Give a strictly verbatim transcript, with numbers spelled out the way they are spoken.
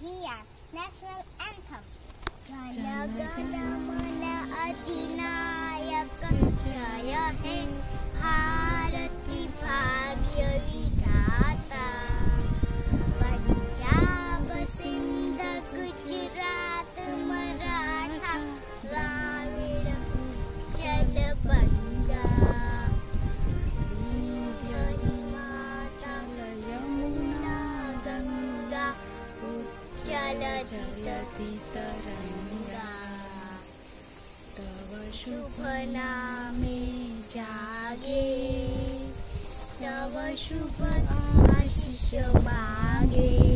Persia National Anthem. Jana Gana Mana Adinayaka Jaya Hai Bharat Ki Bhagya Vidhata Punjab Sindh Gujarat Maratha Dravida Jal Banga Nilya Himachal Yamuna Ganga Ujjal Jayati Taranga Tava Shubh Naame Jage Tava Shubh Aashish Maage.